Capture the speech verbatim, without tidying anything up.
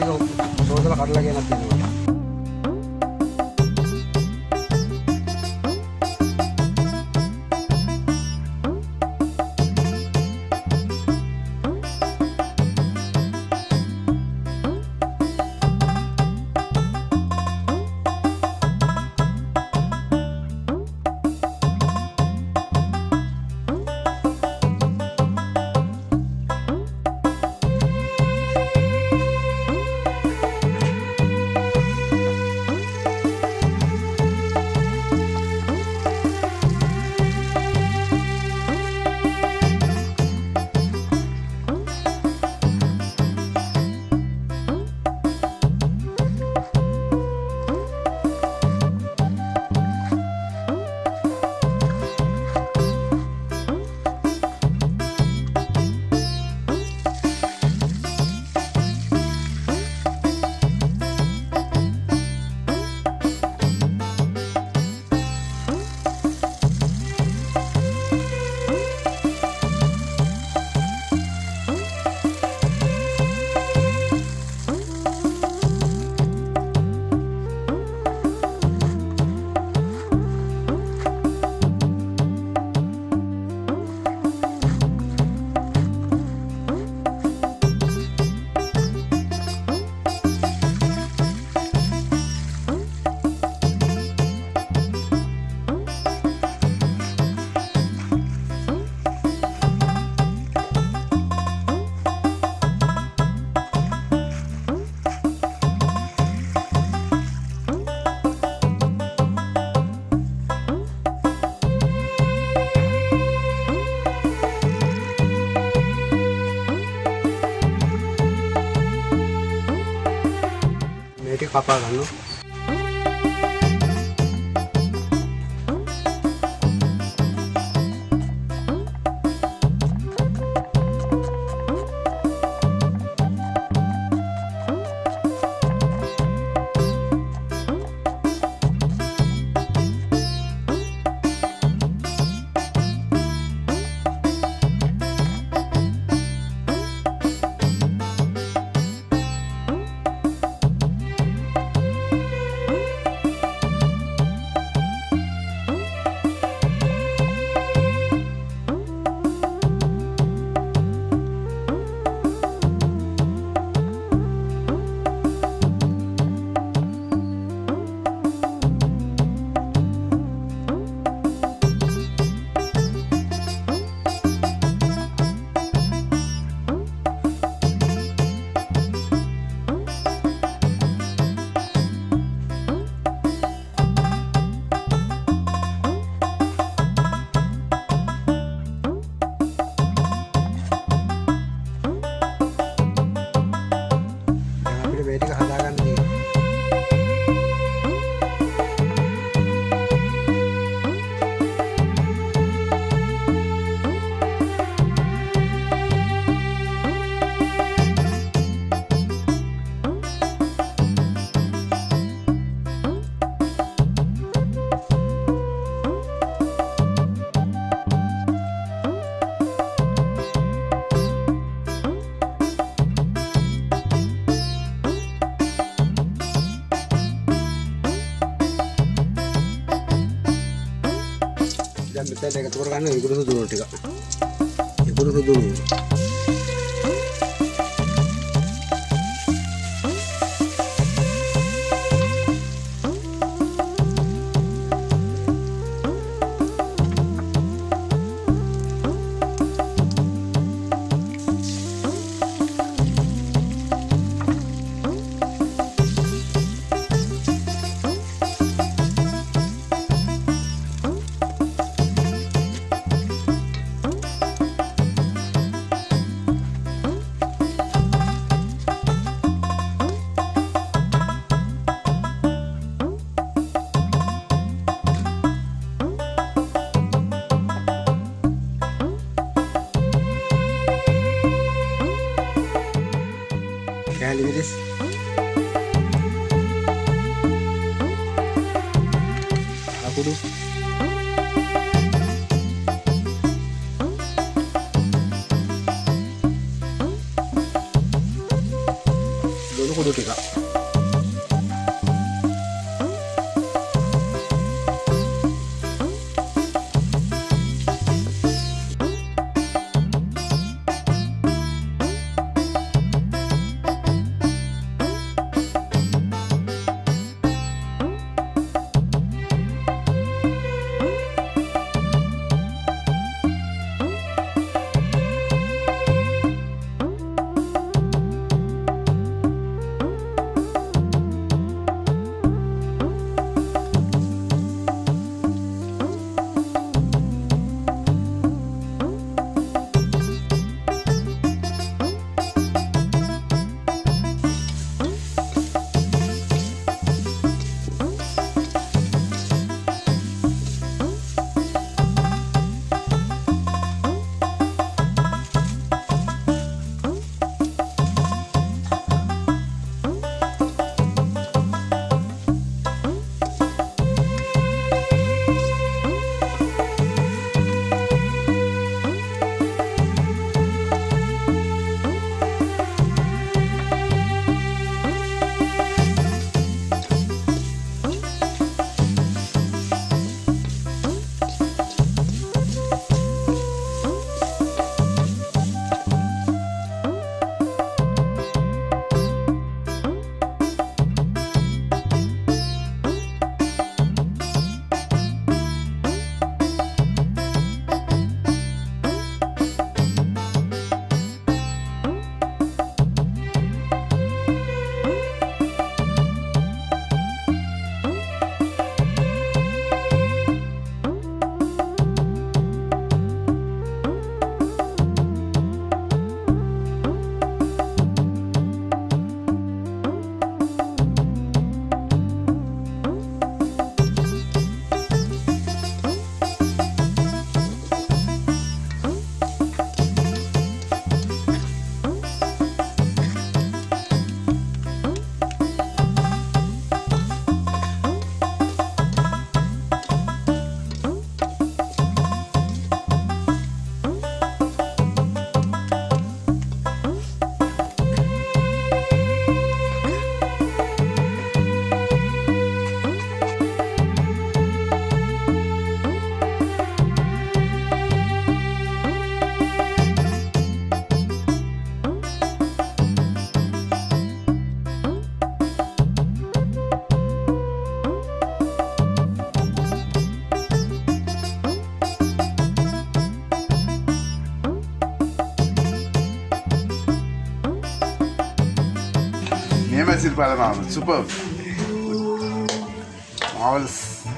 थोड़ा काट लगे ना पापा घालू Saya ketukar kan, ikut itu dulu tiga, ikut itu dulu. Can you this? Aku dulu. Dulu aku dulu കൊടുക്കുക. Superb. Marvelous.